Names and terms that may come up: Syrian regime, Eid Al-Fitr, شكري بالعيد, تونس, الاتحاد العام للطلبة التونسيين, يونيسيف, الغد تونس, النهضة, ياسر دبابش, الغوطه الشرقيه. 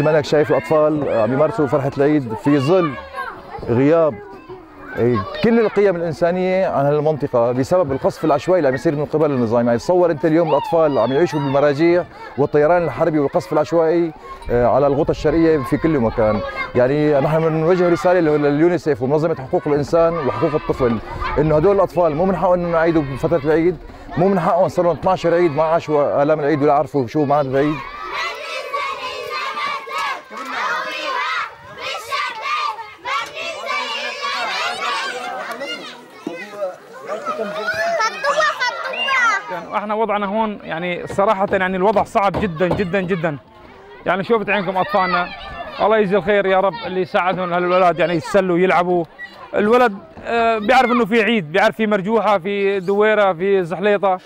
مثل ما انك شايف الاطفال عم يمارسوا فرحه العيد في ظل غياب كل القيم الانسانيه عن هالمنطقه بسبب القصف العشوائي اللي عم يصير من قبل النظام. يعني تصور انت اليوم الاطفال عم يعيشوا بالمراجيح والطيران الحربي والقصف العشوائي على الغوطه الشرقيه في كل مكان. يعني نحن بنوجه رساله لليونيسيف ومنظمه حقوق الانسان وحقوق الطفل انه هدول الاطفال مو من حقهم انه يعيدوا بفتره العيد، مو من حقهم، صار لهم 12 عيد ما عاشوا الام العيد ولا عرفوا شو معنى العيد. احنا وضعنا هون يعني صراحة يعني الوضع صعب جدا جدا جدا. يعني شو بتعينكم اطفالنا، الله يجزي الخير يا رب اللي يساعدهم هالولاد يعني يتسلوا يلعبوا. الولد بيعرف انه في عيد، بيعرف في مرجوحة، في دويرة، في زحليطة.